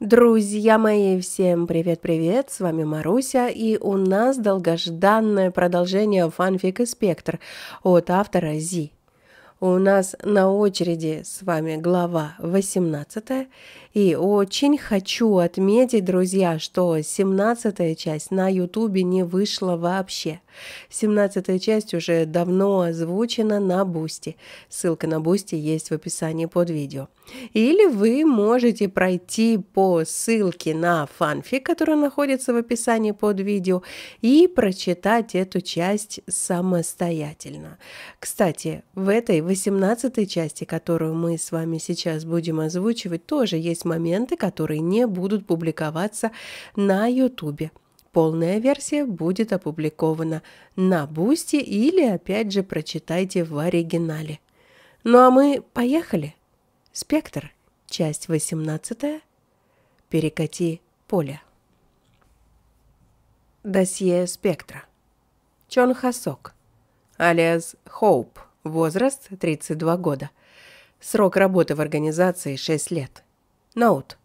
Друзья мои, всем привет-привет, с вами Маруся, и у нас долгожданное продолжение фанфика «Спектр» от автора Зи. У нас на очереди с вами глава 18, и очень хочу отметить, друзья, что 17-я часть на Ютубе не вышла вообще. 17-я часть уже давно озвучена на Бусти, ссылка на Бусти есть в описании под видео. Или вы можете пройти по ссылке на фанфик, который находится в описании под видео, и прочитать эту часть самостоятельно. Кстати, в этой 18-й части, которую мы с вами сейчас будем озвучивать, тоже есть моменты, которые не будут публиковаться на Ютубе. Полная версия будет опубликована на Бусти или, опять же, прочитайте в оригинале. Ну а мы поехали! Спектр, часть 18, перекати поле. Досье Спектра. Чон Хосок, алиас Хоуп, возраст 32 года, срок работы в организации 6 лет. Ноут.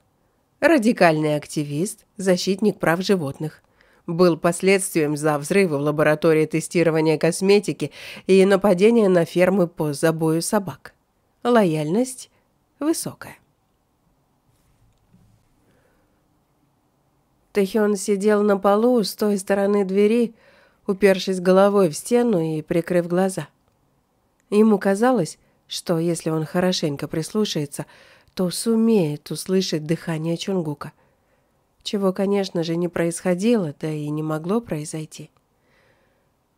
Радикальный активист, защитник прав животных. Был последствием за взрывы в лаборатории тестирования косметики и нападения на фермы по забою собак. Лояльность высокая. Тэхён сидел на полу с той стороны двери, упершись головой в стену и прикрыв глаза. Ему казалось, что если он хорошенько прислушается, то сумеет услышать дыхание Чонгука, чего, конечно же, не происходило, да и не могло произойти.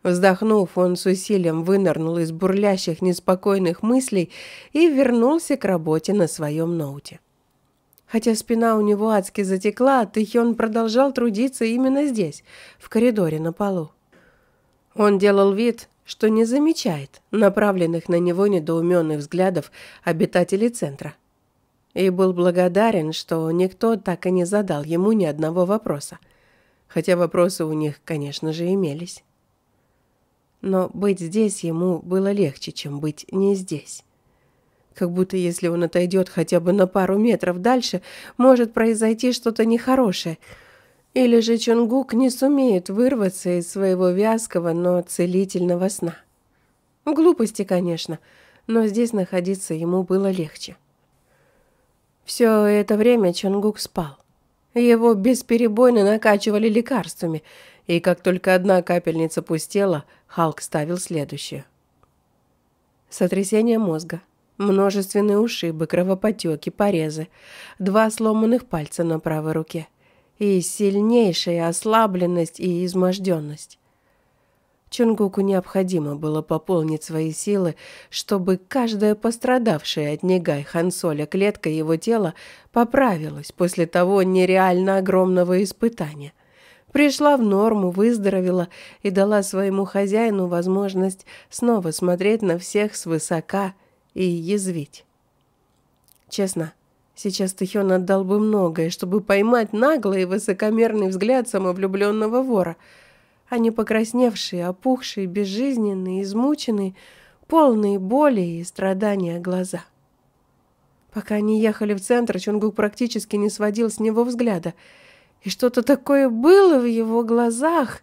Вздохнув, он с усилием вынырнул из бурлящих неспокойных мыслей и вернулся к работе на своем ноуте. Хотя спина у него адски затекла, Тэхён продолжал трудиться именно здесь, в коридоре на полу. Он делал вид, что не замечает направленных на него недоуменных взглядов обитателей центра, и был благодарен, что никто так и не задал ему ни одного вопроса, хотя вопросы у них, конечно же, имелись. Но быть здесь ему было легче, чем быть не здесь. Как будто если он отойдет хотя бы на пару метров дальше, может произойти что-то нехорошее. Или же Чонгук не сумеет вырваться из своего вязкого, но целительного сна. Глупости, конечно, но здесь находиться ему было легче. Все это время Чонгук спал. Его бесперебойно накачивали лекарствами, и как только одна капельница пустела, Халк ставил следующую. Сотрясение мозга, множественные ушибы, кровопотеки, порезы, 2 сломанных пальца на правой руке и сильнейшая ослабленность и изможденность. Чонгуку необходимо было пополнить свои силы, чтобы каждая пострадавшая от Нэгай Хансоля клетка его тела поправилась после того нереально огромного испытания, пришла в норму, выздоровела и дала своему хозяину возможность снова смотреть на всех свысока и язвить. Честно, сейчас Тэхён отдал бы многое, чтобы поймать наглый и высокомерный взгляд самовлюбленного вора, а не покрасневшие, опухшие, безжизненные, измученные, полные боли и страдания глаза. Пока они ехали в центр, Чонгук практически не сводил с него взгляда, и что-то такое было в его глазах.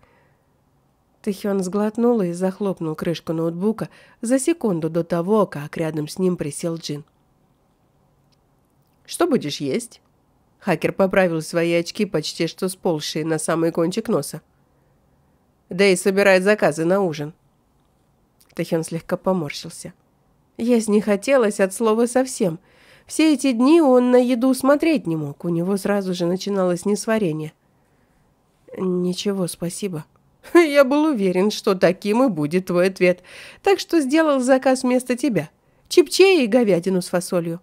Тэхён сглотнул и захлопнул крышку ноутбука за секунду до того, как рядом с ним присел Джин. «Что будешь есть?» Хакер поправил свои очки, почти что сползшие на самый кончик носа. «Дэй собирает заказы на ужин». Тэхён слегка поморщился. Есть не хотелось от слова совсем. Все эти дни он на еду смотреть не мог, у него сразу же начиналось несварение. «Ничего, спасибо». «Я был уверен, что таким и будет твой ответ, так что сделал заказ вместо тебя. Чипчей и говядину с фасолью».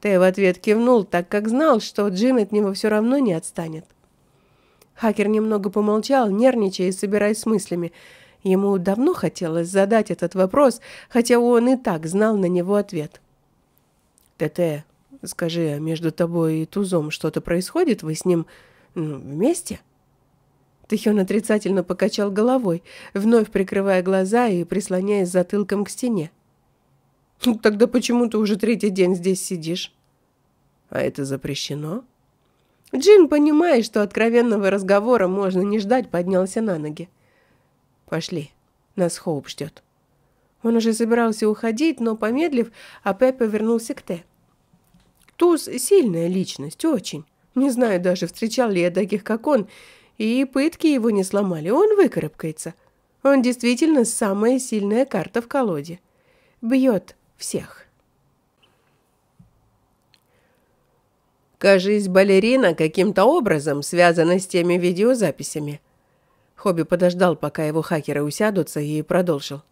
Ты в ответ кивнул, так как знал, что Джин от него все равно не отстанет. Хакер немного помолчал, нервничая и собираясь с мыслями. Ему давно хотелось задать этот вопрос, хотя он и так знал на него ответ. «ТТ, скажи, а между тобой и Тузом что-то происходит? Вы с ним вместе?» Тэхён отрицательно покачал головой, вновь прикрывая глаза и прислоняясь затылком к стене. «Тогда почему ты уже третий день здесь сидишь?» «А это запрещено?» Джин, понимая, что откровенного разговора можно не ждать, поднялся на ноги. «Пошли, нас Хоуп ждет». Он уже собирался уходить, но, помедлив, опять повернулся к Тэ. Туз – сильная личность, очень. Не знаю даже, встречал ли я таких, как он, и пытки его не сломали, он выкарабкается. Он действительно самая сильная карта в колоде. Бьет всех. «Кажись, балерина каким-то образом связана с теми видеозаписями». Хоби подождал, пока его хакеры усядутся, и продолжил.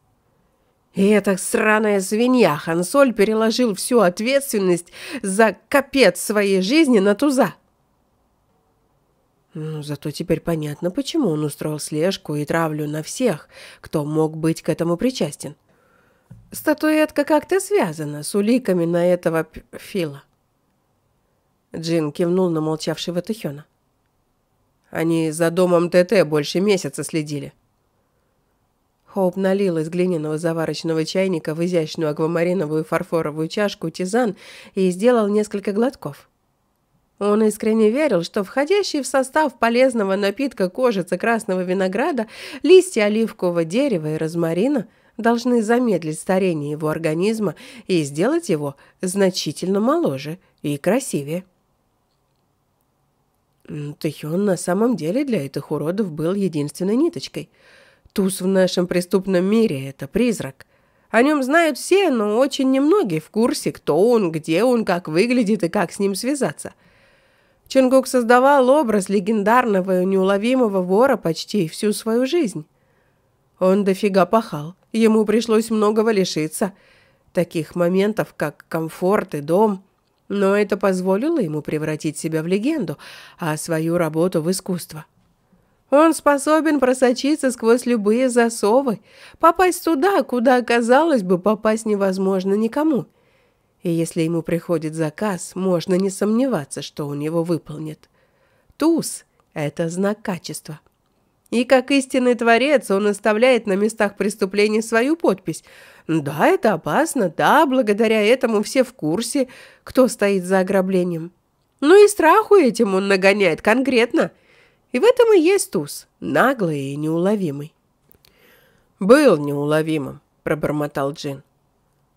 «И эта сраная свинья Хансоль переложил всю ответственность за капец своей жизни на Туза». Ну, зато теперь понятно, почему он устроил слежку и травлю на всех, кто мог быть к этому причастен. Статуэтка как-то связана с уликами на этого Фила. Джин кивнул на молчавшего Тэхёна. «Они за домом ТТ больше месяца следили». Хоуп налил из глиняного заварочного чайника в изящную аквамариновую фарфоровую чашку тизан и сделал несколько глотков. Он искренне верил, что входящие в состав полезного напитка кожица красного винограда, листья оливкового дерева и розмарина должны замедлить старение его организма и сделать его значительно моложе и красивее. Тэхён на самом деле для этих уродов был единственной ниточкой. Туз в нашем преступном мире – это призрак. О нем знают все, но очень немногие в курсе, кто он, где он, как выглядит и как с ним связаться. Чонгук создавал образ легендарного и неуловимого вора почти всю свою жизнь. Он дофига пахал, ему пришлось многого лишиться, таких моментов, как комфорт и дом. Но это позволило ему превратить себя в легенду, а свою работу в искусство. Он способен просочиться сквозь любые засовы, попасть туда, куда, казалось бы, попасть невозможно никому. И если ему приходит заказ, можно не сомневаться, что он его выполнит. Туз – это знак качества. И как истинный творец он оставляет на местах преступлений свою подпись. Да, это опасно, да, благодаря этому все в курсе, кто стоит за ограблением. Ну и страху этим он нагоняет конкретно. И в этом и есть Туз, наглый и неуловимый. «Был неуловимым», – пробормотал Джин.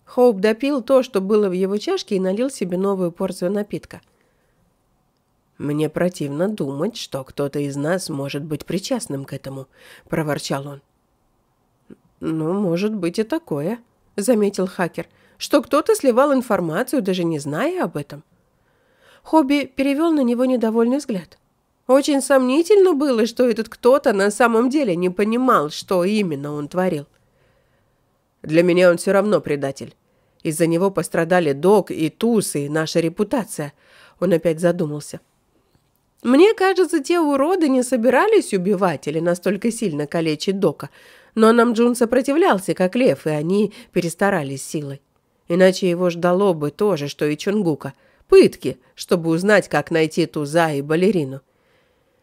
Хоуп допил то, что было в его чашке, и налил себе новую порцию напитка. «Мне противно думать, что кто-то из нас может быть причастным к этому», – проворчал он. «Ну, может быть и такое», – заметил хакер, – «что кто-то сливал информацию, даже не зная об этом». Хоби перевел на него недовольный взгляд. Очень сомнительно было, что этот кто-то на самом деле не понимал, что именно он творил. «Для меня он все равно предатель. Из-за него пострадали Док и Туз, и наша репутация», – он опять задумался. «Мне кажется, те уроды не собирались убивать или настолько сильно калечить Дока, но Намджун сопротивлялся, как лев, и они перестарались силой. Иначе его ждало бы то же, что и Чонгука – пытки, чтобы узнать, как найти Туза и балерину.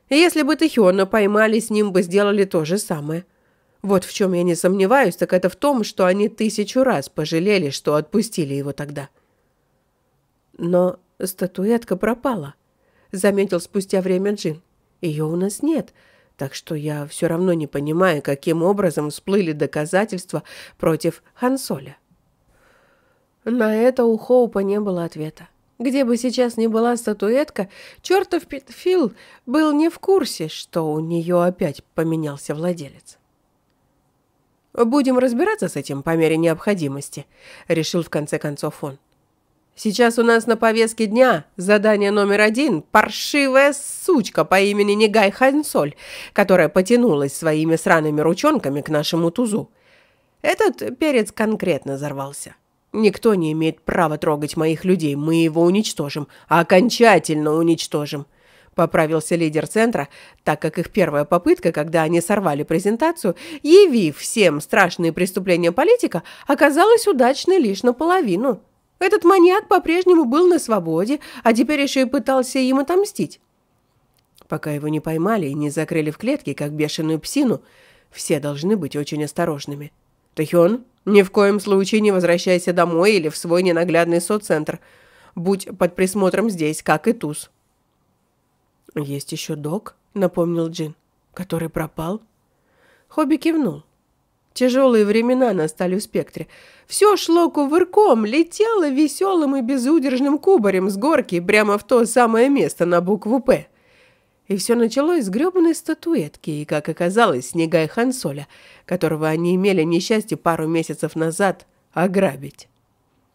Если бы Тэхёна поймали, с ним бы сделали то же самое. Вот в чем я не сомневаюсь, так это в том, что они 1000 раз пожалели, что отпустили его тогда». «Но статуэтка пропала», — заметил спустя время Джин. «Ее у нас нет, так что я все равно не понимаю, каким образом всплыли доказательства против Хансоля». На это у Хоупа не было ответа. Где бы сейчас ни была статуэтка, чертов Питфил был не в курсе, что у нее опять поменялся владелец. «Будем разбираться с этим по мере необходимости», — решил в конце концов он. «Сейчас у нас на повестке дня задание №1 – паршивая сучка по имени Нэгай Хансоль, которая потянулась своими сраными ручонками к нашему Тузу. Этот перец конкретно взорвался. Никто не имеет права трогать моих людей, мы его уничтожим, окончательно уничтожим», – поправился лидер центра, так как их первая попытка, когда они сорвали презентацию, явив всем страшные преступления политика, оказалась удачной лишь наполовину. Этот маньяк по-прежнему был на свободе, а теперь еще и пытался им отомстить. Пока его не поймали и не закрыли в клетке, как бешеную псину, все должны быть очень осторожными. «Тэхён, ни в коем случае не возвращайся домой или в свой ненаглядный соццентр. Будь под присмотром здесь, как и Туз». «Есть еще Док», — напомнил Джин, — «который пропал». Хоби кивнул. Тяжелые времена настали в «Спектре». Все шло кувырком, летело веселым и безудержным кубарем с горки прямо в то самое место на букву «П». И все началось с гребаной статуэтки и, как оказалось, с Нэгай Хансоля, которого они имели несчастье пару месяцев назад ограбить.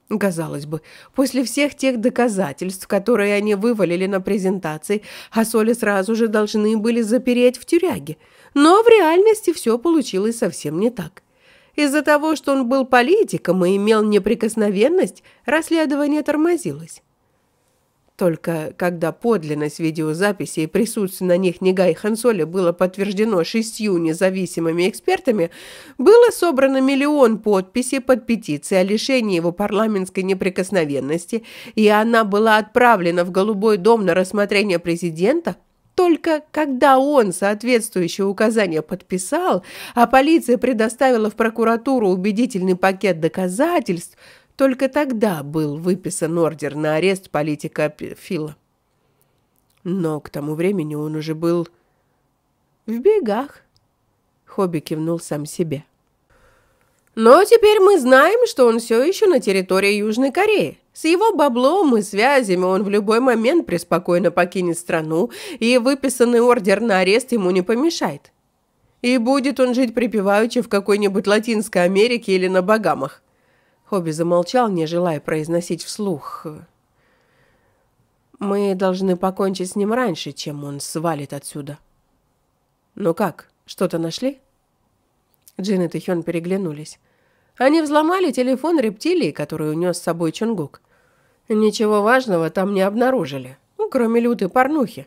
Казалось бы, после всех тех доказательств, которые они вывалили на презентации, Хансоля сразу же должны были запереть в тюряге. Но в реальности все получилось совсем не так. Из-за того, что он был политиком и имел неприкосновенность, расследование тормозилось. Только когда подлинность видеозаписей и присутствие на них Нэгай Хансоля было подтверждено 6 независимыми экспертами, было собрано 1 000 000 подписей под петицией о лишении его парламентской неприкосновенности, и она была отправлена в Голубой дом на рассмотрение президента, только когда он соответствующее указание подписал, а полиция предоставила в прокуратуру убедительный пакет доказательств, только тогда был выписан ордер на арест политика Питфила. Но к тому времени он уже был в бегах. Хоби кивнул сам себе. Но теперь мы знаем, что он все еще на территории Южной Кореи. С его баблом и связями он в любой момент преспокойно покинет страну, и выписанный ордер на арест ему не помешает. И будет он жить припеваючи в какой-нибудь Латинской Америке или на Багамах. Хоби замолчал, не желая произносить вслух. «Мы должны покончить с ним раньше, чем он свалит отсюда». «Ну как, что-то нашли?» Джин и Тэхён переглянулись. Они взломали телефон рептилии, который унес с собой Чонгук. Ничего важного там не обнаружили, ну, кроме лютой порнухи.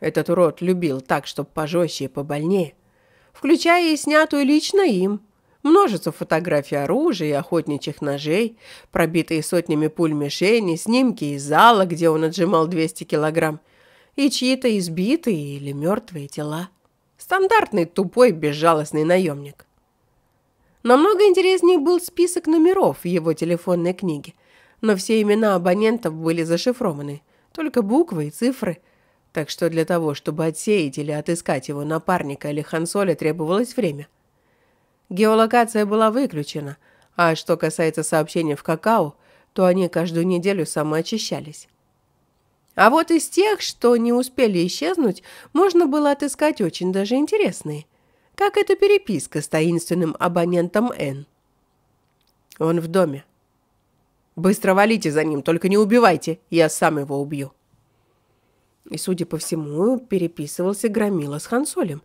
Этот урод любил так, чтоб пожестче и побольнее, включая и снятую лично им. Множество фотографий оружия и охотничьих ножей, пробитые сотнями пуль мишени, снимки из зала, где он отжимал 200 килограмм, и чьи-то избитые или мертвые тела. Стандартный тупой безжалостный наемник. Намного интереснее был список номеров в его телефонной книге, но все имена абонентов были зашифрованы, только буквы и цифры. Так что для того, чтобы отсеять или отыскать его напарника или Хансоля, требовалось время. Геолокация была выключена, а что касается сообщений в какао, то они каждую неделю самоочищались. А вот из тех, что не успели исчезнуть, можно было отыскать очень даже интересные, как эта переписка с таинственным абонентом Н. «Он в доме. Быстро валите за ним, только не убивайте, я сам его убью». И, судя по всему, переписывался Громила с Хансолем.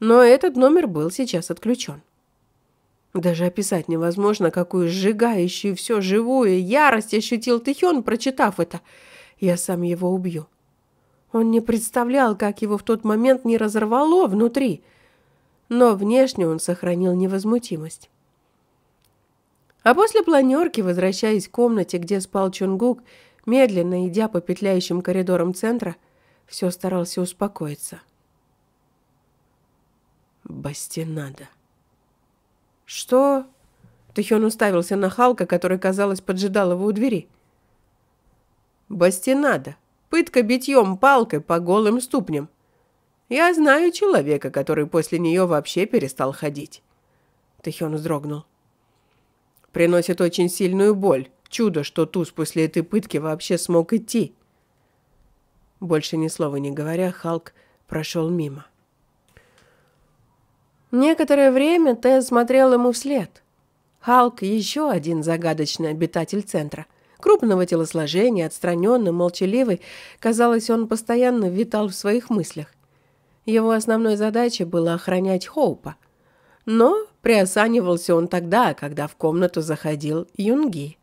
Но этот номер был сейчас отключен. Даже описать невозможно, какую сжигающую все живую ярость ощутил Тэхён, прочитав это. «Я сам его убью». Он не представлял, как его в тот момент не разорвало внутри. Но внешне он сохранил невозмутимость. А после планерки, возвращаясь к комнате, где спал Чонгук, медленно идя по петляющим коридорам центра, все старался успокоиться. «Бастинада». «Что?» Тэхён уставился на Халка, который, казалось, поджидал его у двери. «Бастинада. Пытка битьем палкой по голым ступням. Я знаю человека, который после нее вообще перестал ходить». Тэхён вздрогнул. «Приносит очень сильную боль. Чудо, что Туз после этой пытки вообще смог идти». Больше ни слова не говоря, Халк прошел мимо. Некоторое время Тэ смотрел ему вслед. Халк – еще один загадочный обитатель центра. Крупного телосложения, отстраненный, молчаливый, казалось, он постоянно витал в своих мыслях. Его основной задачей было охранять Хоупа. Но приосанивался он тогда, когда в комнату заходил Юнги.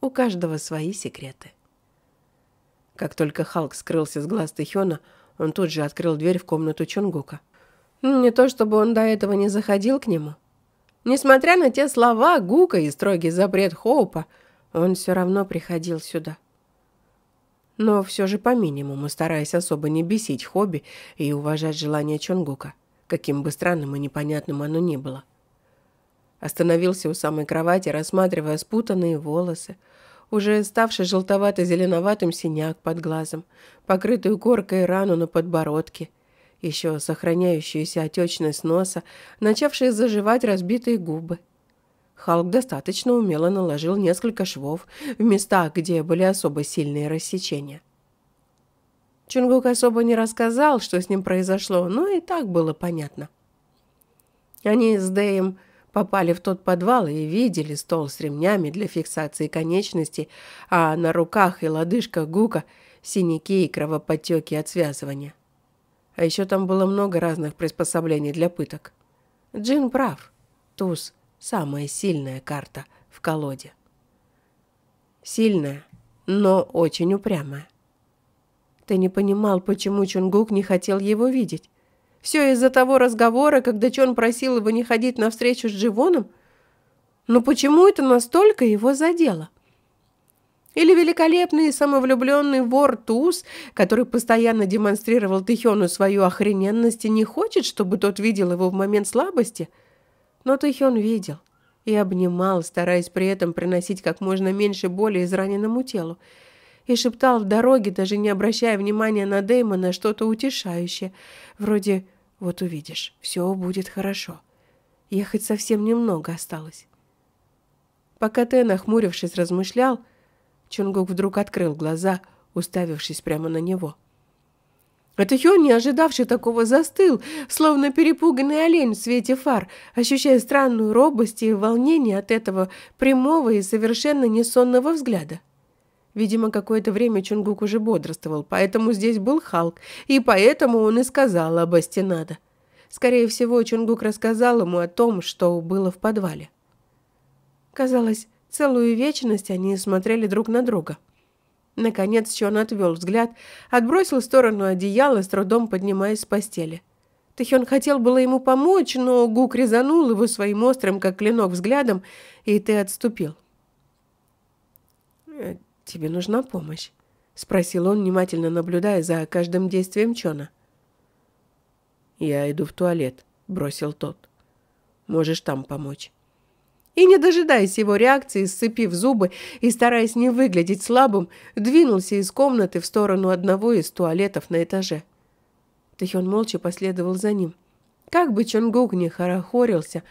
У каждого свои секреты. Как только Халк скрылся с глаз Тэхёна, он тут же открыл дверь в комнату Чонгука. Не то чтобы он до этого не заходил к нему. Несмотря на те слова Гука и строгий запрет Хоупа, он все равно приходил сюда. Но все же по минимуму, стараясь особо не бесить Хоби и уважать желание Чонгука, каким бы странным и непонятным оно ни было. Остановился у самой кровати, рассматривая спутанные волосы, уже ставший желтовато-зеленоватым синяк под глазом, покрытую коркой рану на подбородке, еще сохраняющуюся отечность носа, начавшие заживать разбитые губы. Халк достаточно умело наложил несколько швов в местах, где были особо сильные рассечения. Чонгук особо не рассказал, что с ним произошло, но и так было понятно. Они с Дэем попали в тот подвал и видели стол с ремнями для фиксации конечностей, а на руках и лодыжках Гука синяки и кровоподтеки от связывания. А еще там было много разных приспособлений для пыток. Джин прав. Туз – самая сильная карта в колоде. Сильная, но очень упрямая. Ты не понимал, почему Чонгук не хотел его видеть. Все из-за того разговора, когда Чон просил его не ходить на встречу с Дживоном? Но почему это настолько его задело? Или великолепный и самовлюбленный вор Туз, который постоянно демонстрировал Тэхёну свою охрененность и не хочет, чтобы тот видел его в момент слабости? Но Тэхён видел и обнимал, стараясь при этом приносить как можно меньше боли израненному телу. И шептал в дороге, даже не обращая внимания на Дэймона, что-то утешающее. Вроде «Вот увидишь, все будет хорошо. Ехать совсем немного осталось». Пока Тэ, нахмурившись, размышлял, Чонгук вдруг открыл глаза, уставившись прямо на него. А Тэхён, не ожидавший такого, застыл, словно перепуганный олень в свете фар, ощущая странную робость и волнение от этого прямого и совершенно несонного взгляда. Видимо, какое-то время Чонгук уже бодрствовал, поэтому здесь был Халк, и поэтому он и сказал об Астинадо. Скорее всего, Чонгук рассказал ему о том, что было в подвале. Казалось, целую вечность они смотрели друг на друга. Наконец Чон отвел взгляд, отбросил в сторону одеяло, с трудом поднимаясь с постели. Тэхён хотел было ему помочь, но Гук резанул его своим острым, как клинок, взглядом, и Тэ отступил. «Тебе нужна помощь?» – спросил он, внимательно наблюдая за каждым действием Чона. «Я иду в туалет», – бросил тот. «Можешь там помочь». И, не дожидаясь его реакции, сцепив зубы и стараясь не выглядеть слабым, двинулся из комнаты в сторону одного из туалетов на этаже. Тэхён молча последовал за ним. Как бы Чонгук ни хорохорился,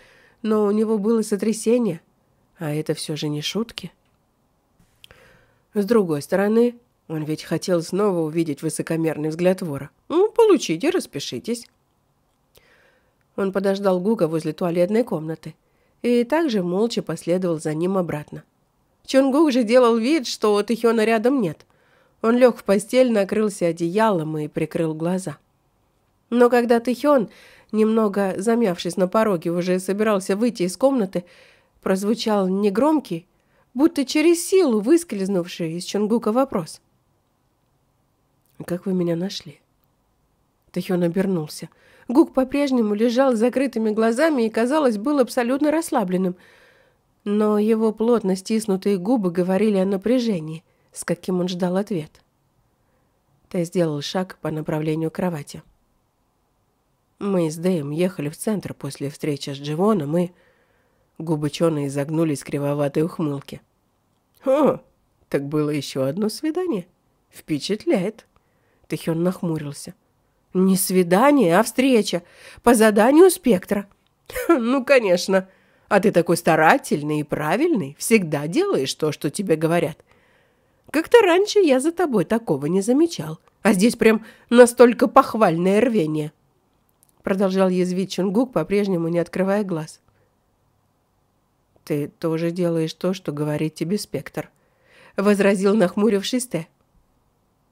но у него было сотрясение, а это все же не шутки. С другой стороны, он ведь хотел снова увидеть высокомерный взгляд вора. «Ну, получите, распишитесь». Он подождал Гука возле туалетной комнаты и также молча последовал за ним обратно. Чонгук же делал вид, что Тэхёна рядом нет. Он лег в постель, накрылся одеялом и прикрыл глаза. Но когда Тэхён, немного замявшись на пороге, уже собирался выйти из комнаты, прозвучал негромкий, будто через силу выскользнувший из Чонгука вопрос. «Как вы меня нашли?» Тэхён обернулся. Гук по-прежнему лежал с закрытыми глазами и, казалось, был абсолютно расслабленным. Но его плотно стиснутые губы говорили о напряжении, с каким он ждал ответ. Тэ сделал шаг по направлению к кровати. «Мы с Дэем ехали в центр после встречи с Дживоном и...» Губы Чона изогнулись в кривоватой ухмылке. «О, так было еще одно свидание. Впечатляет!» Тэхён нахмурился. «Не свидание, а встреча. По заданию Спектра». «Ну, конечно. А ты такой старательный и правильный. Всегда делаешь то, что тебе говорят. Как-то раньше я за тобой такого не замечал. А здесь прям настолько похвальное рвение». Продолжал язвить Чонгук, по-прежнему не открывая глаз. «Ты тоже делаешь то, что говорит тебе Спектр», — возразил, нахмурившись, Тэ.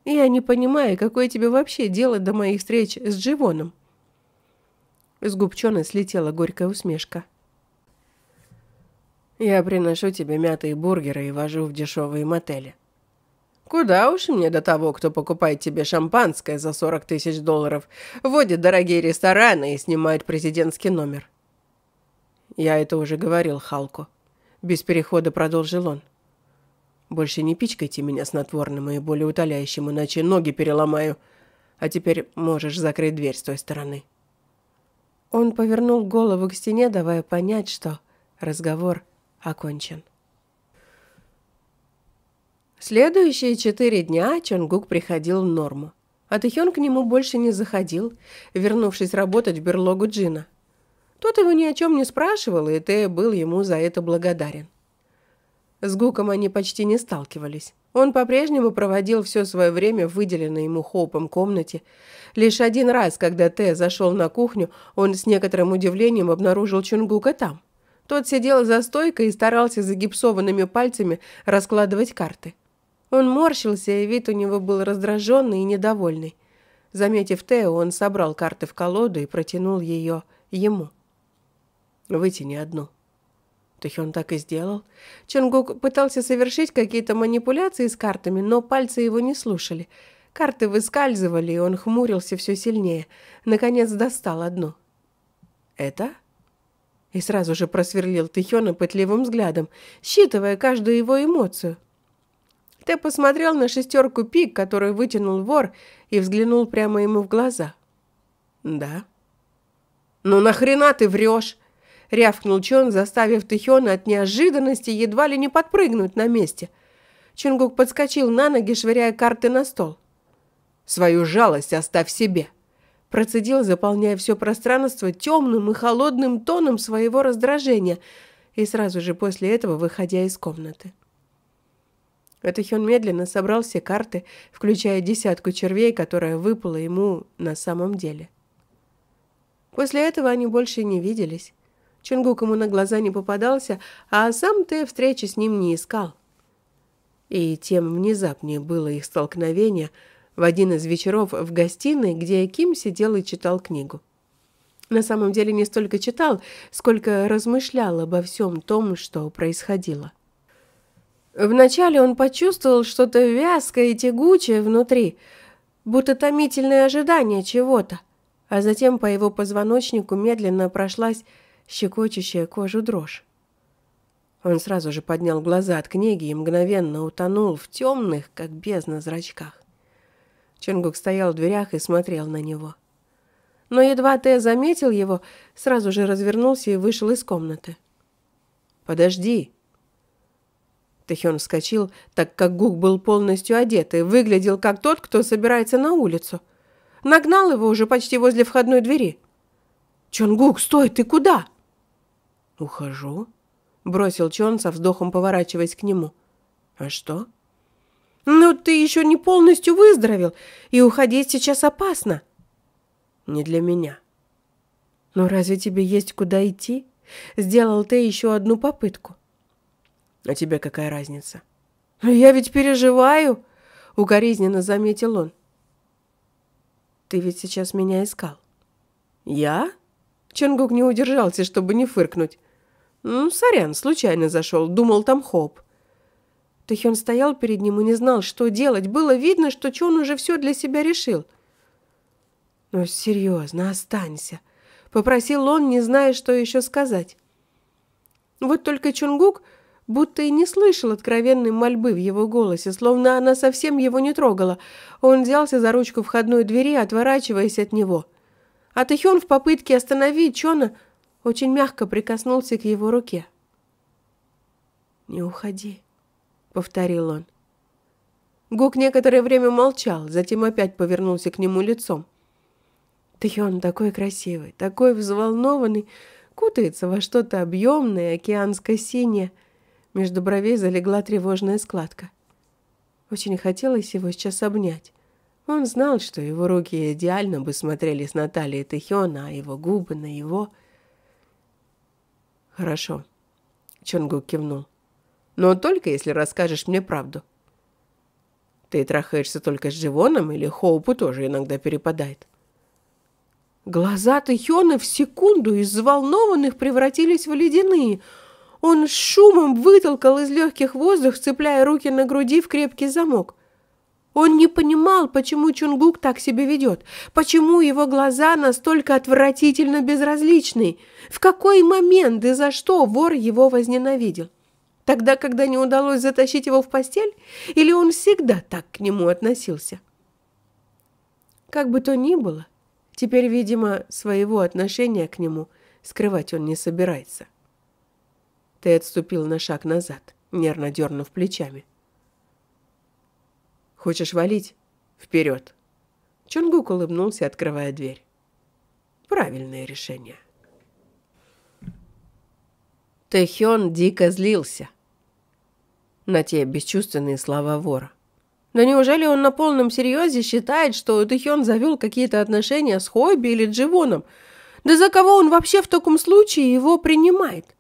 «Я не понимаю, какое тебе вообще дело до моих встреч с Дживоном». С губ Чона слетела горькая усмешка. «Я приношу тебе мятые бургеры и вожу в дешевые мотели. Куда уж мне до того, кто покупает тебе шампанское за $40 000, водит дорогие рестораны и снимает президентский номер». «Я это уже говорил Халку», — без перехода продолжил он. «Больше не пичкайте меня снотворным и болеутоляющим, иначе ноги переломаю. А теперь можешь закрыть дверь с той стороны». Он повернул голову к стене, давая понять, что разговор окончен. Следующие 4 дня Чонгук приходил в норму. А Тэхён к нему больше не заходил, вернувшись работать в берлогу Джина. Тот его ни о чем не спрашивал, и Тэ был ему за это благодарен. С Гуком они почти не сталкивались. Он по-прежнему проводил все свое время в выделенной ему Хоупом комнате. Лишь один раз, когда Тэ зашел на кухню, он с некоторым удивлением обнаружил Чонгука там. Тот сидел за стойкой и старался загипсованными пальцами раскладывать карты. Он морщился, и вид у него был раздраженный и недовольный. Заметив Тео, он собрал карты в колоду и протянул ее ему. «Вытяни одну». Тэхён так и сделал. Чонгук пытался совершить какие-то манипуляции с картами, но пальцы его не слушали. Карты выскальзывали, и он хмурился все сильнее. Наконец достал одну. «Это?» И сразу же просверлил Тэхёна пытливым взглядом, считывая каждую его эмоцию. Тэ посмотрел на 6 пик, которую вытянул вор, и взглянул прямо ему в глаза. «Да». «Ну нахрена ты врешь?» — рявкнул Чон, заставив Тэхёна от неожиданности едва ли не подпрыгнуть на месте. Чонгук подскочил на ноги, швыряя карты на стол. «Свою жалость оставь себе», — процедил, заполняя все пространство темным и холодным тоном своего раздражения, и сразу же после этого выходя из комнаты. Тэхён медленно собрал все карты, включая 10 червей, которая выпала ему на самом деле. После этого они больше не виделись. Чонгук ему на глаза не попадался, а сам Тэ встречи с ним не искал. И тем внезапнее было их столкновение в один из вечеров в гостиной, где Ким сидел и читал книгу. На самом деле не столько читал, сколько размышлял обо всем том, что происходило. Вначале он почувствовал что-то вязкое и тягучее внутри, будто томительное ожидание чего-то, а затем по его позвоночнику медленно прошлась щекочущая кожу дрожь. Он сразу же поднял глаза от книги и мгновенно утонул в темных, как бездна, зрачках. Чонгук стоял в дверях и смотрел на него. Но едва Тэ заметил его, сразу же развернулся и вышел из комнаты. «Подожди!» Тэхён вскочил, так как Гук был полностью одет и выглядел как тот, кто собирается на улицу. Нагнал его уже почти возле входной двери. «Чонгук, стой, ты куда?» «Ухожу», — бросил Чон со вздохом, поворачиваясь к нему. «А что?» «Ну, ты еще не полностью выздоровел, и уходить сейчас опасно». «Не для меня». «Ну, разве тебе есть куда идти?» Сделал Тэ еще одну попытку. «А тебе какая разница?» «Я ведь переживаю», — укоризненно заметил он. «Ты ведь сейчас меня искал». «Я?» Чонгук не удержался, чтобы не фыркнуть. «Ну, сорян, случайно зашел, думал, там Хоп». Тэхён стоял перед ним и не знал, что делать. Было видно, что Чон уже все для себя решил. «Ну, серьезно, останься», — попросил он, не зная, что еще сказать. Вот только Чонгук будто и не слышал откровенной мольбы в его голосе, словно она совсем его не трогала. Он взялся за ручку входной двери, отворачиваясь от него. А Тэхён в попытке остановить Чона очень мягко прикоснулся к его руке. «Не уходи», — повторил он. Гук некоторое время молчал, затем опять повернулся к нему лицом. Тэхён такой красивый, такой взволнованный, кутается во что-то объемное, океанско-синее. Между бровей залегла тревожная складка. Очень хотелось его сейчас обнять. Он знал, что его руки идеально бы смотрелись на талии Тэхёна, а его губы на его. «Хорошо», — Чонгук кивнул. «Но только если расскажешь мне правду. Ты трахаешься только с Дживоном или Хоупу тоже иногда перепадает?» Глаза Тэхёна в секунду из взволнованных превратились в ледяные. Он шумом вытолкал из легких воздух, цепляя руки на груди в крепкий замок. Он не понимал, почему Чонгук так себя ведет, почему его глаза настолько отвратительно безразличны, в какой момент и за что вор его возненавидел. Тогда, когда не удалось затащить его в постель, или он всегда так к нему относился? Как бы то ни было, теперь, видимо, своего отношения к нему скрывать он не собирается. Ты отступил на шаг назад, нервно дернув плечами. Хочешь валить? Вперед! Чонгук улыбнулся, открывая дверь. Правильное решение. Тэхён дико злился на те бесчувственные слова вора. Но неужели он на полном серьезе считает, что Тэхён завел какие-то отношения с Хоби или Дживоном? Да за кого он вообще в таком случае его принимает?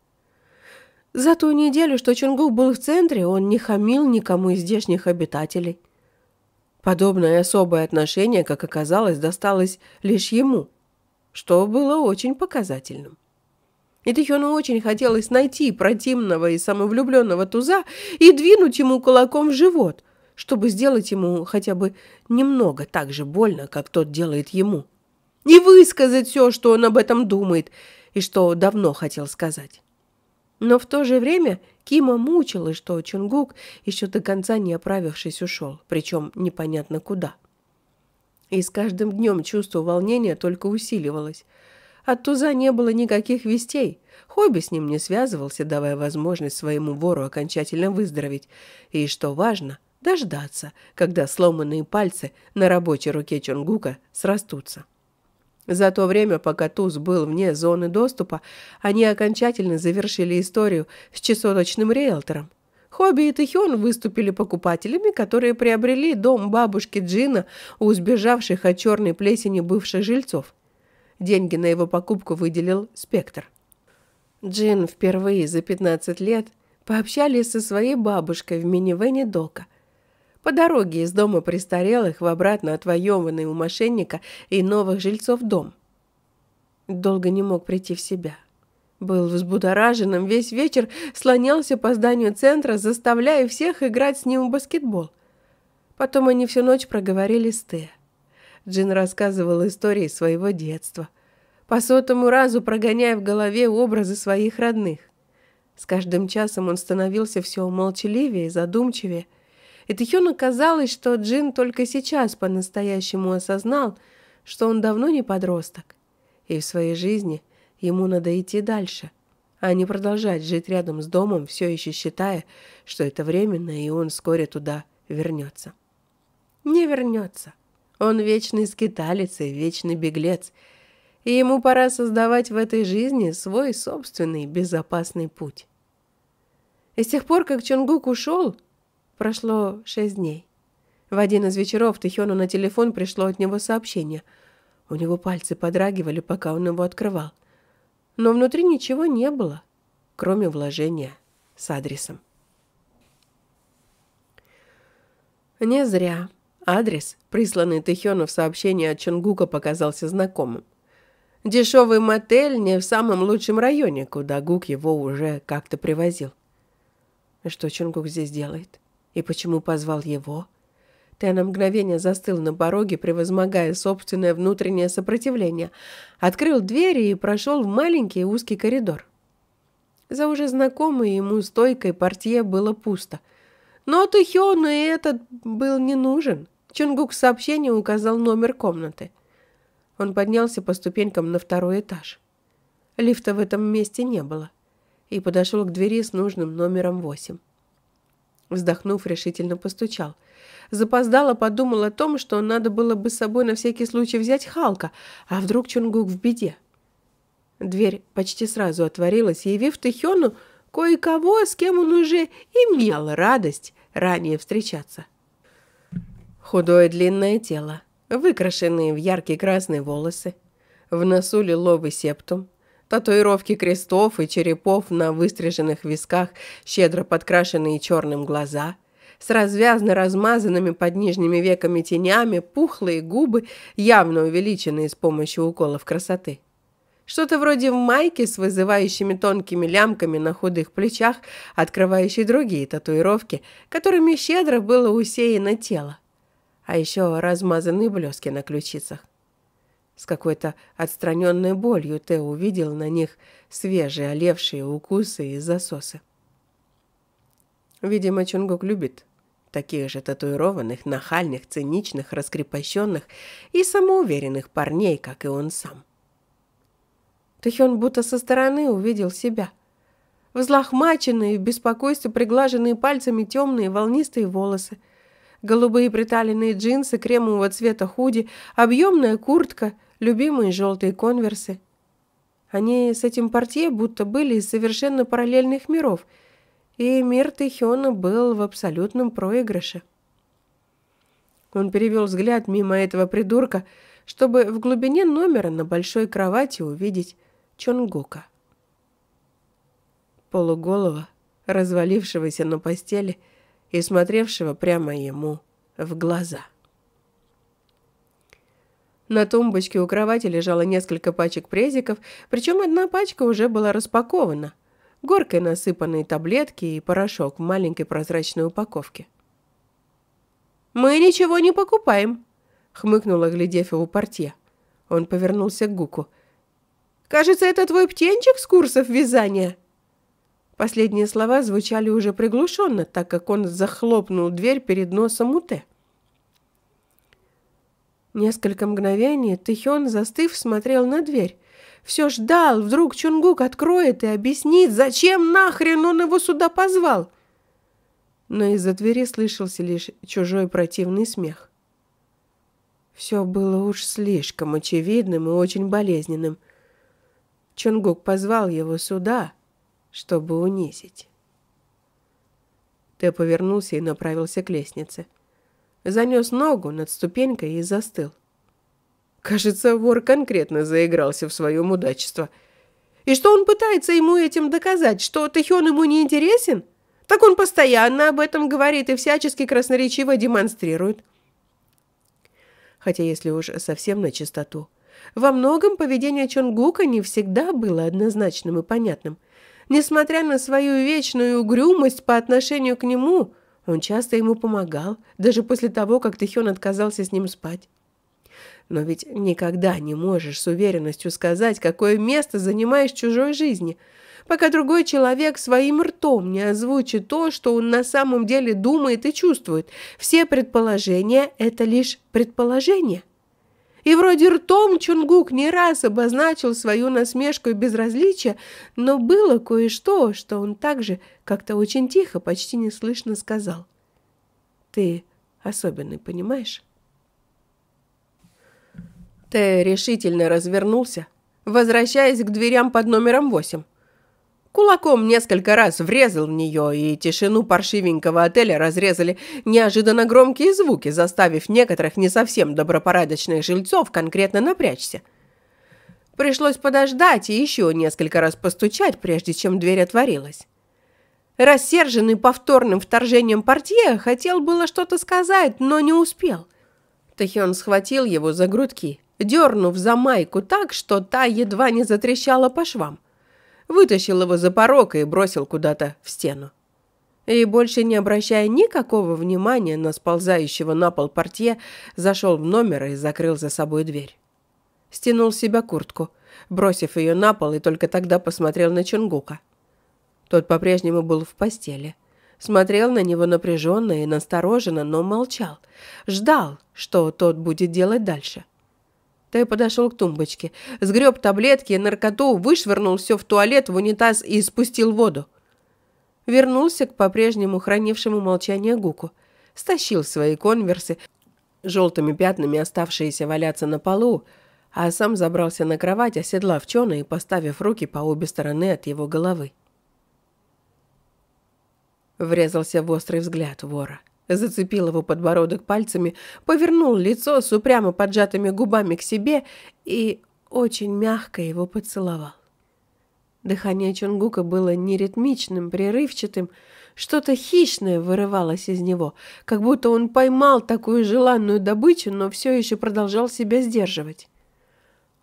За ту неделю, что Чонгук был в центре, он не хамил никому из здешних обитателей. Подобное особое отношение, как оказалось, досталось лишь ему, что было очень показательным. И Тэхёну очень хотелось найти противного и самовлюбленного туза и двинуть ему кулаком в живот, чтобы сделать ему хотя бы немного так же больно, как тот делает ему, и высказать все, что он об этом думает и что давно хотел сказать. Но в то же время Кима мучилась, что Чонгук, еще до конца не оправившись, ушел, причем непонятно куда. И с каждым днем чувство волнения только усиливалось. От туза не было никаких вестей. Хоби с ним не связывался, давая возможность своему вору окончательно выздороветь. И, что важно, дождаться, когда сломанные пальцы на рабочей руке Чонгука срастутся. За то время, пока туз был вне зоны доступа, они окончательно завершили историю с чесоточным риэлтором. Хоби и Тэхён выступили покупателями, которые приобрели дом бабушки Джина у сбежавших от черной плесени бывших жильцов. Деньги на его покупку выделил Спектр. Джин впервые за 15 лет пообщались со своей бабушкой в минивэне Дока. По дороге из дома престарелых в обратно отвоеванный у мошенника и новых жильцов дом. Долго не мог прийти в себя. Был взбудораженным, весь вечер слонялся по зданию центра, заставляя всех играть с ним в баскетбол. Потом они всю ночь проговорили с Тэ. Джин рассказывал истории своего детства, по сотому разу прогоняя в голове образы своих родных. С каждым часом он становился все молчаливее и задумчивее. И Тэхёну казалось, что Джин только сейчас по-настоящему осознал, что он давно не подросток, и в своей жизни ему надо идти дальше, а не продолжать жить рядом с домом, все еще считая, что это временно, и он вскоре туда вернется. Не вернется. Он вечный скиталец и вечный беглец, и ему пора создавать в этой жизни свой собственный безопасный путь. И с тех пор, как Чонгук ушел, прошло 6 дней. В один из вечеров Тэхёну на телефон пришло от него сообщение. У него пальцы подрагивали, пока он его открывал. Но внутри ничего не было, кроме вложения с адресом. Не зря адрес, присланный Тэхёну в сообщении от Чонгука, показался знакомым. Дешевый мотель не в самом лучшем районе, куда Гук его уже как-то привозил. Что Чонгук здесь делает? И почему позвал его? Тэ на мгновение застыл на пороге, превозмогая собственное внутреннее сопротивление. Открыл дверь и прошел в маленький узкий коридор. За уже знакомой ему стойкой портье было пусто. Но Тэхёну и этот был не нужен. Чонгук в сообщении указал номер комнаты. Он поднялся по ступенькам на 2-й этаж. Лифта в этом месте не было. И подошел к двери с нужным номером 8. Вздохнув, решительно постучал. Запоздало подумал о том, что надо было бы с собой на всякий случай взять Халка, а вдруг Чонгук в беде. Дверь почти сразу отворилась, явив Тэхёну кое-кого, с кем он уже имел радость ранее встречаться. Худое длинное тело, выкрашенные в яркие красные волосы, в носу лиловый септум, татуировки крестов и черепов на выстриженных висках, щедро подкрашенные черным глаза, с развязно размазанными под нижними веками тенями, пухлые губы, явно увеличенные с помощью уколов красоты. Что-то вроде в майке с вызывающими тонкими лямками на худых плечах, открывающей другие татуировки, которыми щедро было усеяно тело, а еще размазанные блески на ключицах. С какой-то отстраненной болью Тэ увидел на них свежие, олевшие укусы и засосы. Видимо, Чонгук любит таких же татуированных, нахальных, циничных, раскрепощенных и самоуверенных парней, как и он сам. Тэхён будто со стороны увидел себя. Взлохмаченные, в беспокойстве приглаженные пальцами темные волнистые волосы, голубые приталенные джинсы, кремового цвета худи, объемная куртка, любимые желтые конверсы. Они с этим портье будто были из совершенно параллельных миров, и мир Тэхёна был в абсолютном проигрыше. Он перевел взгляд мимо этого придурка, чтобы в глубине номера на большой кровати увидеть Чонгука. Полуголого, развалившегося на постели и смотревшего прямо ему в глаза. На тумбочке у кровати лежало несколько пачек презиков, причем одна пачка уже была распакована, горкой насыпанные таблетки и порошок в маленькой прозрачной упаковке. «Мы ничего не покупаем», — хмыкнула, глядев его портье. Он повернулся к Гуку. «Кажется, это твой птенчик с курсов вязания». Последние слова звучали уже приглушенно, так как он захлопнул дверь перед носом Уте. Несколько мгновений Тэхён, застыв, смотрел на дверь. Все ждал, вдруг Чонгук откроет и объяснит, зачем нахрен он его сюда позвал. Но из-за двери слышался лишь чужой противный смех. Все было уж слишком очевидным и очень болезненным. Чонгук позвал его сюда, чтобы унизить. Тэ повернулся и направился к лестнице. Занес ногу над ступенькой и застыл. Кажется, вор конкретно заигрался в свое мудачество. И что он пытается ему этим доказать? Что Тэхён ему не интересен? Так он постоянно об этом говорит и всячески красноречиво демонстрирует. Хотя, если уж совсем начистоту, во многом поведение Чонгука не всегда было однозначным и понятным. Несмотря на свою вечную угрюмость по отношению к нему, он часто ему помогал, даже после того, как Тэхён отказался с ним спать. Но ведь никогда не можешь с уверенностью сказать, какое место занимаешь в чужой жизни, пока другой человек своим ртом не озвучит то, что он на самом деле думает и чувствует. Все предположения – это лишь предположения. И вроде ртом Чонгук не раз обозначил свою насмешку и безразличие, но было кое-что, что он также как-то очень тихо, почти неслышно сказал. «Ты особенный, понимаешь?» Тэ решительно развернулся, возвращаясь к дверям под номером 8. Кулаком несколько раз врезал в нее, и тишину паршивенького отеля разрезали неожиданно громкие звуки, заставив некоторых не совсем добропорядочных жильцов конкретно напрячься. Пришлось подождать и еще несколько раз постучать, прежде чем дверь отворилась. Рассерженный повторным вторжением портье хотел было что-то сказать, но не успел. Тэхён схватил его за грудки, дернув за майку так, что та едва не затрещала по швам. Вытащил его за порог и бросил куда-то в стену. И, больше не обращая никакого внимания на сползающего на пол портье, зашел в номер и закрыл за собой дверь. Стянул с себя куртку, бросив ее на пол, и только тогда посмотрел на Чонгука. Тот по-прежнему был в постели. Смотрел на него напряженно и настороженно, но молчал. Ждал, что тот будет делать дальше. Тэ подошел к тумбочке, сгреб таблетки и наркоту, вышвырнул все в туалет, в унитаз и спустил воду. Вернулся к по-прежнему хранившему молчание Гуку. Стащил свои конверсы, желтыми пятнами оставшиеся валяться на полу, а сам забрался на кровать, оседлав Чона и поставив руки по обе стороны от его головы. Врезался в острый взгляд вора. Зацепил его подбородок пальцами, повернул лицо с упрямо поджатыми губами к себе и очень мягко его поцеловал. Дыхание Чонгука было неритмичным, прерывчатым, что-то хищное вырывалось из него, как будто он поймал такую желанную добычу, но все еще продолжал себя сдерживать.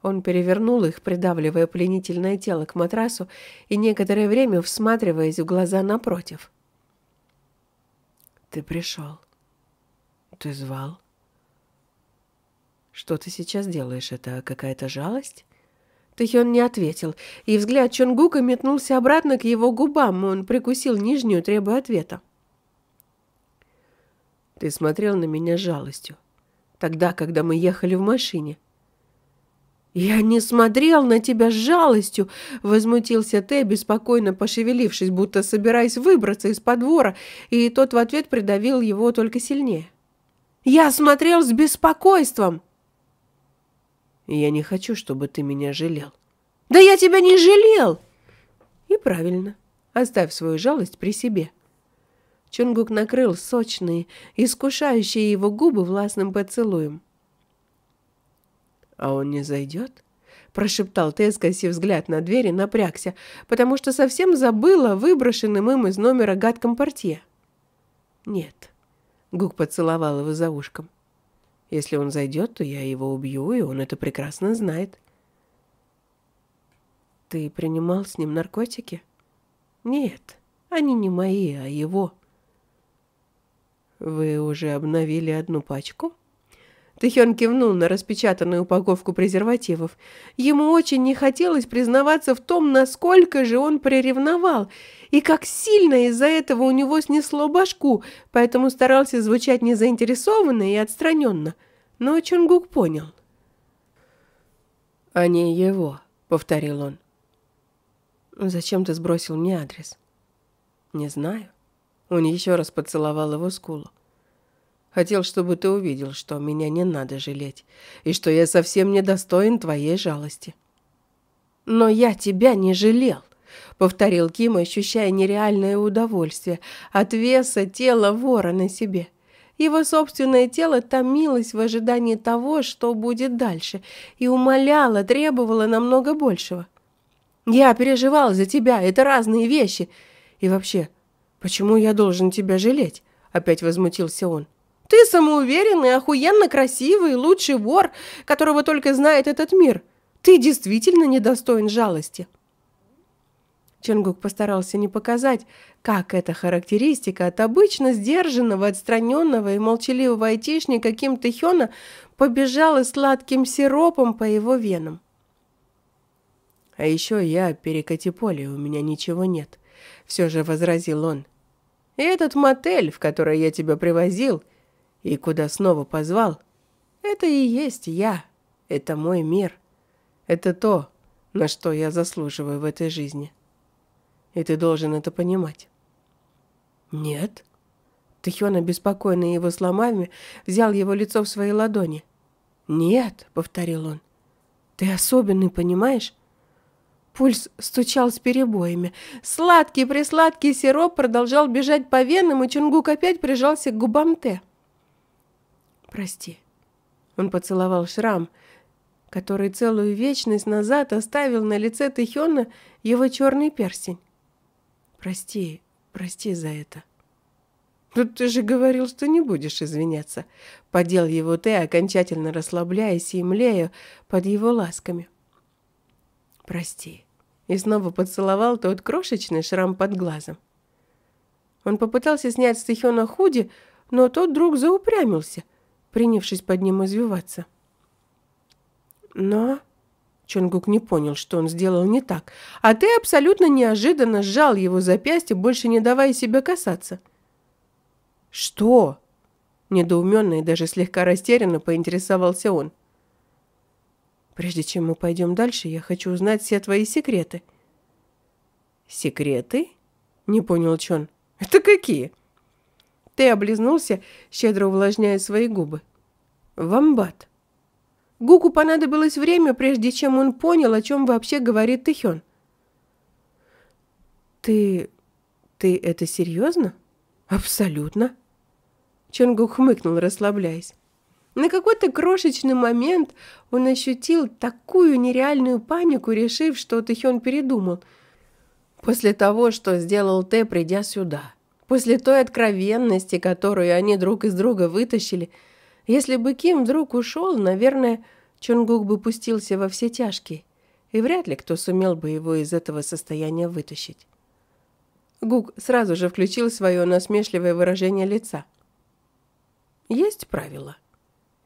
Он перевернул их, придавливая пленительное тело к матрасу и некоторое время всматриваясь в глаза напротив. «Ты пришел. Ты звал. Что ты сейчас делаешь? Это какая-то жалость?» Тэхён не ответил, и взгляд Чонгука метнулся обратно к его губам, и он прикусил нижнюю, требуя ответа. «Ты смотрел на меня с жалостью. Тогда, когда мы ехали в машине». «Я не смотрел на тебя с жалостью!» — возмутился Тэ, беспокойно пошевелившись, будто собираясь выбраться из-под вора, и тот в ответ придавил его только сильнее. Я смотрел с беспокойством. Я не хочу, чтобы ты меня жалел. Да я тебя не жалел. И правильно. Оставь свою жалость при себе. Чонгук накрыл сочные, искушающие его губы властным поцелуем. «А он не зайдет?» — прошептал Тэ, скосив взгляд на дверь и напрягся, потому что совсем забыл о выброшенном им из номера гадком портье. «Нет», — Гук поцеловал его за ушком. «Если он зайдет, то я его убью, и он это прекрасно знает». «Ты принимал с ним наркотики?» «Нет, они не мои, а его». «Вы уже обновили одну пачку?» Тэхён кивнул на распечатанную упаковку презервативов. Ему очень не хотелось признаваться в том, насколько же он приревновал, и как сильно из-за этого у него снесло башку, поэтому старался звучать незаинтересованно и отстраненно. Но Чонгук понял. «А не его», — повторил он. «Зачем ты сбросил мне адрес?» «Не знаю». Он еще раз поцеловал его скулу. «Хотел, чтобы ты увидел, что меня не надо жалеть, и что я совсем не достоин твоей жалости». «Но я тебя не жалел», — повторил Ким, ощущая нереальное удовольствие от веса тела вора на себе. Его собственное тело томилось в ожидании того, что будет дальше, и умоляло, требовало намного большего. «Я переживал за тебя, это разные вещи. И вообще, почему я должен тебя жалеть?» — опять возмутился он. «Ты самоуверенный, охуенно красивый, лучший вор, которого только знает этот мир. Ты действительно недостоин жалости». Чонгук постарался не показать, как эта характеристика от обычно сдержанного, отстраненного и молчаливого айтишника Ким Тэхёна побежала сладким сиропом по его венам. «А еще я перекати-поле, у меня ничего нет», — все же возразил он. «И этот мотель, в который я тебя привозил, и куда снова позвал, это и есть я, это мой мир, это то, на что я заслуживаю в этой жизни. И ты должен это понимать». «Нет». Тэхён, обеспокоенный его словами, взял его лицо в свои ладони. «Нет», — повторил он, — «ты особенный, понимаешь?» Пульс стучал с перебоями. Сладкий-пресладкий сироп продолжал бежать по венам, и Чонгук опять прижался к губам Тэ. «Прости». Он поцеловал шрам, который целую вечность назад оставил на лице Тэхёна его черный перстень. «Прости, прости за это». «Тут ты же говорил, что не будешь извиняться», — поддел его Тэ, окончательно расслабляясь и млея под его ласками. «Прости». И снова поцеловал тот крошечный шрам под глазом. Он попытался снять с Тэхёна худи, но тот вдруг заупрямился, принявшись под ним извиваться. Но Чонгук не понял, что он сделал не так, а Тэ абсолютно неожиданно сжал его запястье, больше не давая себя касаться. «Что?» – недоуменно и даже слегка растерянно поинтересовался он. «Прежде чем мы пойдем дальше, я хочу узнать все твои секреты». «Секреты?» — не понял Чон. «Это какие?» Ты облизнулся, щедро увлажняя свои губы. «Вамбат». Гуку понадобилось время, прежде чем он понял, о чем вообще говорит Тэхён. «Ты это серьезно?» «Абсолютно». Чонгук хмыкнул, расслабляясь. На какой-то крошечный момент он ощутил такую нереальную панику, решив, что Тэхён передумал. После того, что сделал Тэ, придя сюда, после той откровенности, которую они друг из друга вытащили, если бы Ким вдруг ушел, наверное, Чонгук бы пустился во все тяжкие, и вряд ли кто сумел бы его из этого состояния вытащить. Гук сразу же включил свое насмешливое выражение лица. «Есть правила.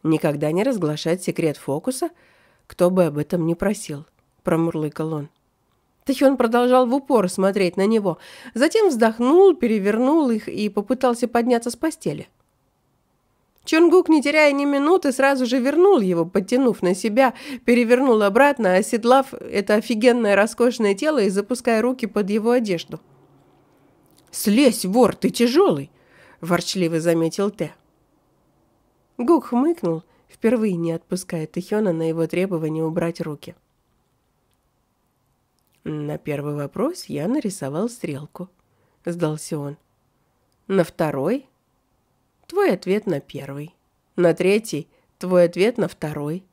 Никогда не разглашать секрет фокуса, кто бы об этом не просил», — промурлыкал он. Тэхён продолжал в упор смотреть на него, затем вздохнул, перевернул их и попытался подняться с постели. Чонгук, не теряя ни минуты, сразу же вернул его, подтянув на себя, перевернул обратно, оседлав это офигенное роскошное тело и запуская руки под его одежду. «Слезь, вор, ты тяжелый!» — ворчливо заметил Тэ. Гук хмыкнул, впервые не отпуская Тэхёна на его требование убрать руки. «На первый вопрос я нарисовал стрелку», — сдался он. «На второй — твой ответ на первый. На третий — твой ответ на второй.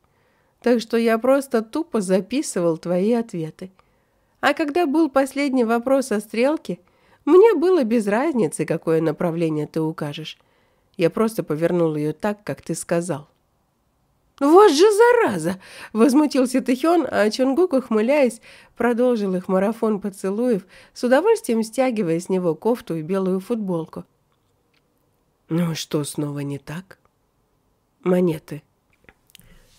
Так что я просто тупо записывал твои ответы. А когда был последний вопрос о стрелке, мне было без разницы, какое направление ты укажешь. Я просто повернул ее так, как ты сказал». «Вот же зараза!» – возмутился Тэхён, а Чонгук, ухмыляясь, продолжил их марафон поцелуев, с удовольствием стягивая с него кофту и белую футболку. «Ну что снова не так? Монеты».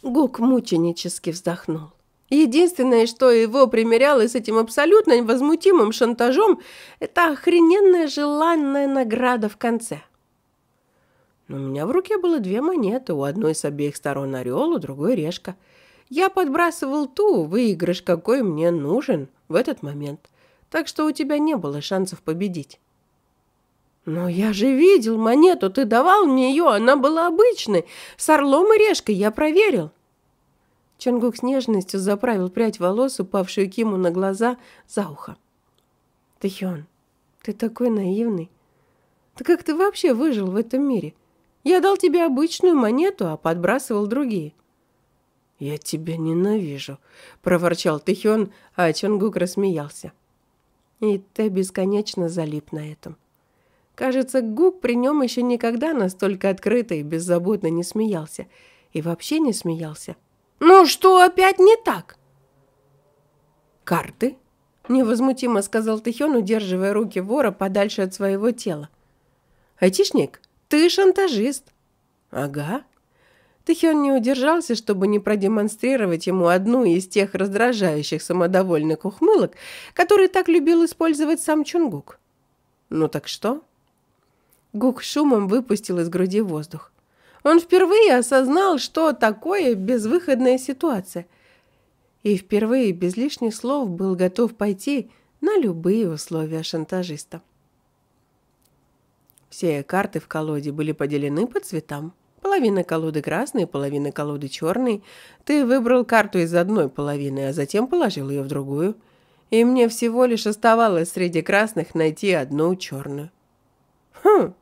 Гук мученически вздохнул. Единственное, что его примеряло с этим абсолютно невозмутимым шантажом, это охрененная желанная награда в конце. «У меня в руке было две монеты, у одной с обеих сторон орел, у другой решка. Я подбрасывал ту, выигрыш какой мне нужен в этот момент, так что у тебя не было шансов победить». «Но я же видел монету, ты давал мне ее, она была обычной, с орлом и решкой, я проверил». Чонгук с нежностью заправил прядь волос, упавшую Киму на глаза, за ухо. «Тэхён, ты такой наивный. Да как ты вообще выжил в этом мире? Я дал тебе обычную монету, а подбрасывал другие». «Я тебя ненавижу», — проворчал Тэхён, а Чонгук рассмеялся. И Тэ бесконечно залип на этом. Кажется, Гук при нем еще никогда настолько открыто и беззаботно не смеялся. И вообще не смеялся. «Ну что опять не так?» «Карты», — невозмутимо сказал Тэхён, удерживая руки вора подальше от своего тела. «Айтишник, ты шантажист». «Ага». Тэхён не удержался, чтобы не продемонстрировать ему одну из тех раздражающих самодовольных ухмылок, которые так любил использовать сам Чонгук. «Ну так что?» Гук шумом выпустил из груди воздух. Он впервые осознал, что такое безвыходная ситуация. И впервые без лишних слов был готов пойти на любые условия шантажиста. Все карты в колоде были поделены по цветам. Половина колоды красной, половина колоды черной. Ты выбрал карту из одной половины, а затем положил ее в другую. И мне всего лишь оставалось среди красных найти одну черную. «Хм!»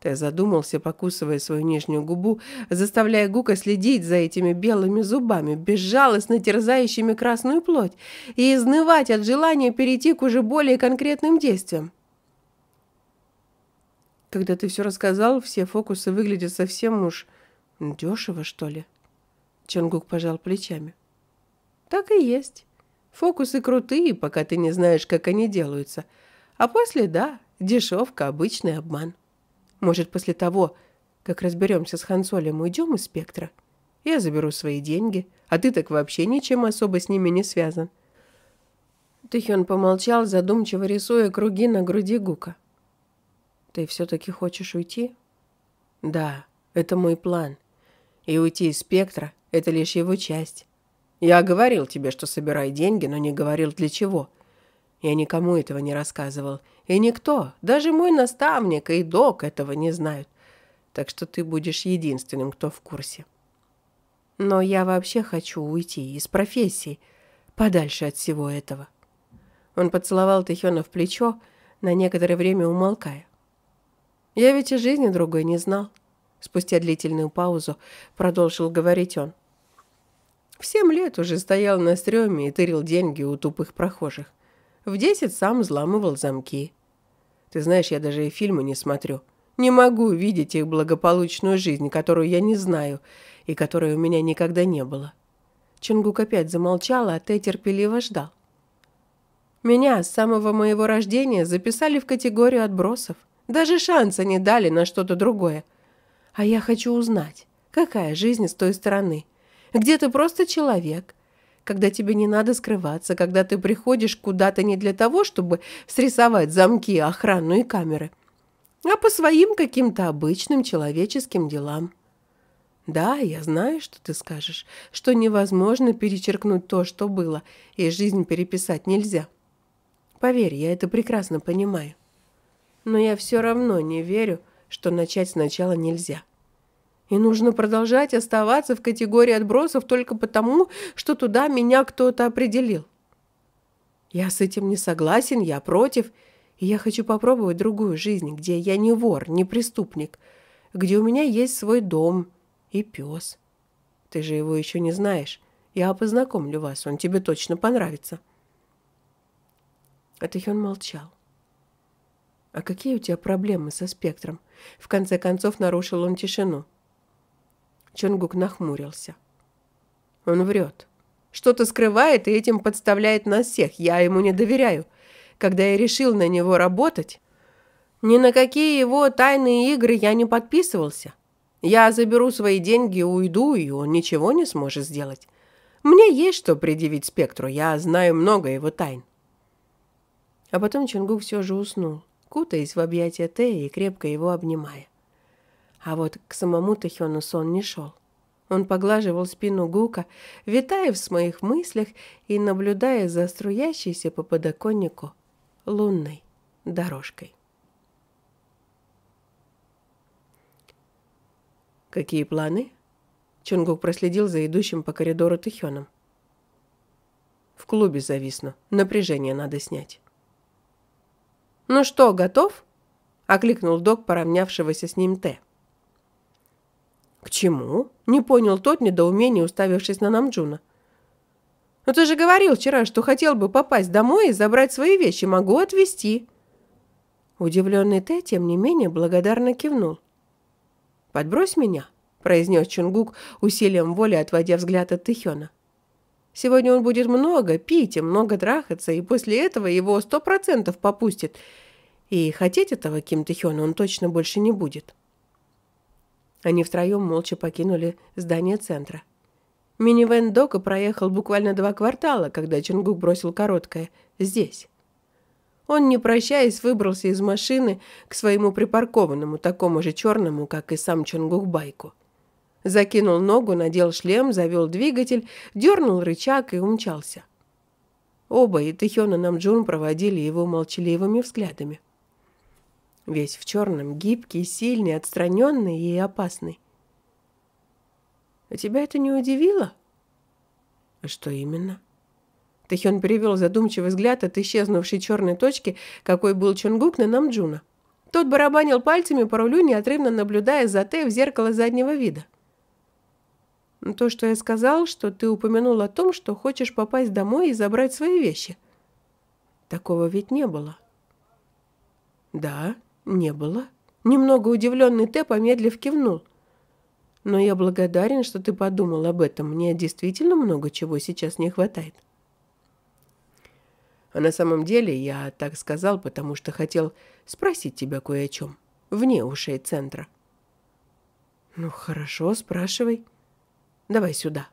Ты задумался, покусывая свою нижнюю губу, заставляя Гука следить за этими белыми зубами, безжалостно терзающими красную плоть, и изнывать от желания перейти к уже более конкретным действиям. «Когда ты все рассказал, все фокусы выглядят совсем уж дешево, что ли?» Чонгук пожал плечами. «Так и есть. Фокусы крутые, пока ты не знаешь, как они делаются. А после, да, дешевка, обычный обман. Может, после того, как разберемся с Хансолем, уйдем из спектра? Я заберу свои деньги, а ты так вообще ничем особо с ними не связан». Тэхён помолчал, задумчиво рисуя круги на груди Гука. «Ты все-таки хочешь уйти?» «Да, это мой план. И уйти из спектра – это лишь его часть. Я говорил тебе, что собирай деньги, но не говорил для чего. Я никому этого не рассказывал. И никто, даже мой наставник и Док, этого не знают. Так что ты будешь единственным, кто в курсе. Но я вообще хочу уйти из профессии, подальше от всего этого». Он поцеловал Тэхёна в плечо, на некоторое время умолкая. «Я ведь и жизни другой не знал», — спустя длительную паузу продолжил говорить он. «В 7 лет уже стоял на стреме и тырил деньги у тупых прохожих. В 10 сам взламывал замки. Ты знаешь, я даже и фильмы не смотрю. Не могу видеть их благополучную жизнь, которую я не знаю и которой у меня никогда не было». Чонгук опять замолчал, а Тэ терпеливо ждал. «Меня с самого моего рождения записали в категорию отбросов. Даже шанса не дали на что-то другое. А я хочу узнать, какая жизнь с той стороны, где ты просто человек, когда тебе не надо скрываться, когда ты приходишь куда-то не для того, чтобы срисовать замки, охрану и камеры, а по своим каким-то обычным человеческим делам. Да, я знаю, что ты скажешь, что невозможно перечеркнуть то, что было, и жизнь переписать нельзя. Поверь, я это прекрасно понимаю. Но я все равно не верю, что начать сначала нельзя. И нужно продолжать оставаться в категории отбросов только потому, что туда меня кто-то определил. Я с этим не согласен, я против, и я хочу попробовать другую жизнь, где я не вор, не преступник, где у меня есть свой дом и пес. Ты же его еще не знаешь. Я познакомлю вас, он тебе точно понравится. А Тэхён молчал. «А какие у тебя проблемы со спектром?» В конце концов нарушил он тишину. Чонгук нахмурился. «Он врет. Что-то скрывает и этим подставляет нас всех. Я ему не доверяю. Когда я решил на него работать, ни на какие его тайные игры я не подписывался. Я заберу свои деньги, уйду, и он ничего не сможет сделать. Мне есть что предъявить спектру. Я знаю много его тайн». А потом Чонгук все же уснул, кутаясь в объятия Тэя и крепко его обнимая. А вот к самому Тэхёну сон не шел. Он поглаживал спину Гука, витая в своих мыслях и наблюдая за струящейся по подоконнику лунной дорожкой. «Какие планы?» Чонгук проследил за идущим по коридору Тэхёном. «В клубе зависну. Напряжение надо снять». «Ну что, готов?» – окликнул Док, поравнявшегося с ним Тэ. «К чему?» – не понял тот, недоумение уставившись на Намджуна. «Ну ты же говорил вчера, что хотел бы попасть домой и забрать свои вещи. Могу отвезти». Удивленный Тэ, тем не менее, благодарно кивнул. «Подбрось меня», – произнес Чонгук, усилием воли отводя взгляд от Тэхёна. «Сегодня он будет много пить и много трахаться, и после этого его 100% попустит. И хотеть этого Ким Тэхёна он точно больше не будет». Они втроем молча покинули здание центра. Минивэн Дока проехал буквально 2 квартала, когда Чонгук бросил короткое «здесь». Он, не прощаясь, выбрался из машины к своему припаркованному, такому же черному, как и сам Чонгук, байку. Закинул ногу, надел шлем, завел двигатель, дернул рычаг и умчался. Оба, и Тэхён, и Намджун, проводили его молчаливыми взглядами. Весь в черном, гибкий, сильный, отстраненный и опасный. «А тебя это не удивило?» «Что именно?» Тэхён перевел задумчивый взгляд от исчезнувшей черной точки, какой был Чонгук, на Намджуна. Тот барабанил пальцами по рулю, неотрывно наблюдая за Тэ в зеркало заднего вида. «То, что я сказал, что ты упомянул о том, что хочешь попасть домой и забрать свои вещи. Такого ведь не было». «Да, не было». Немного удивленный Тэ, помедлив, кивнул. «Но я благодарен, что ты подумал об этом. Мне действительно много чего сейчас не хватает». «А на самом деле я так сказал, потому что хотел спросить тебя кое о чем, вне ушей центра». «Ну хорошо, спрашивай. Давай сюда».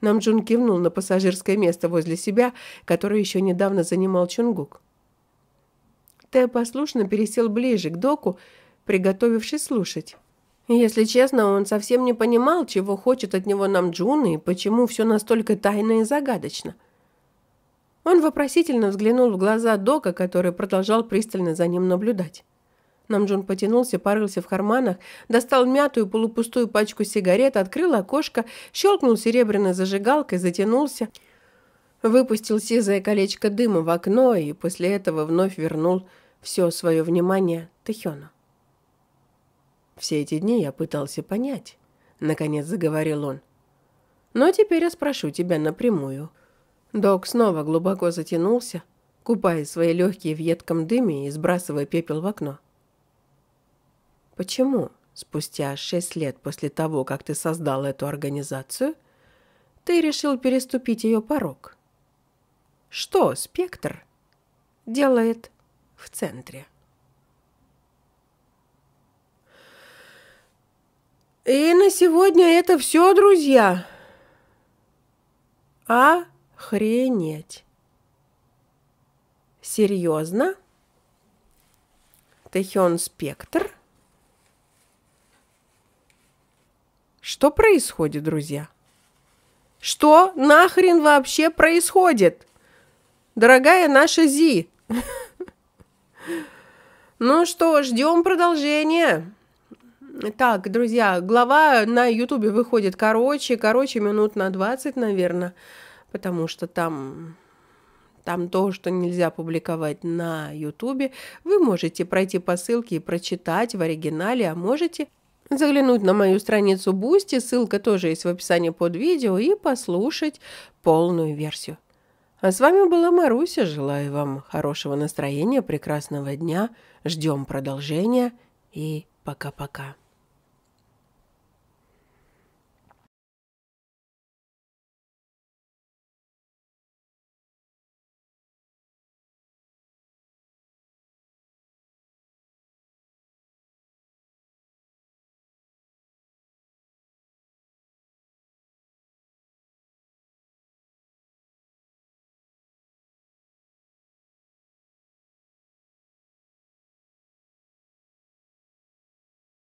Намджун кивнул на пассажирское место возле себя, которое еще недавно занимал Чонгук. Тэ послушно пересел ближе к Доку, приготовившись слушать. Если честно, он совсем не понимал, чего хочет от него Намджун и почему все настолько тайно и загадочно. Он вопросительно взглянул в глаза Дока, который продолжал пристально за ним наблюдать. Намджун потянулся, порылся в карманах, достал мятую полупустую пачку сигарет, открыл окошко, щелкнул серебряной зажигалкой, затянулся, выпустил сизое колечко дыма в окно и после этого вновь вернул все свое внимание Тэхёну. «Все эти дни я пытался понять», — наконец заговорил он. «Но теперь я спрошу тебя напрямую». Док снова глубоко затянулся, купая свои легкие в едком дыме и сбрасывая пепел в окно. «Почему спустя 6 лет после того, как ты создал эту организацию, ты решил переступить ее порог? Что спектр делает в центре?» «И на сегодня это все, друзья. Охренеть! Серьезно? Тэхён Спектр? Что происходит, друзья? Что нахрен вообще происходит? Дорогая наша Зи! Ну что, ждем продолжения. Так, друзья, глава на Ютубе выходит короче, минут на 20, наверное, потому что там то, что нельзя публиковать на Ютубе, вы можете пройти по ссылке и прочитать в оригинале, а можете заглянуть на мою страницу Бусти, ссылка тоже есть в описании под видео, и послушать полную версию. А с вами была Маруся, желаю вам хорошего настроения, прекрасного дня, ждем продолжения и пока-пока.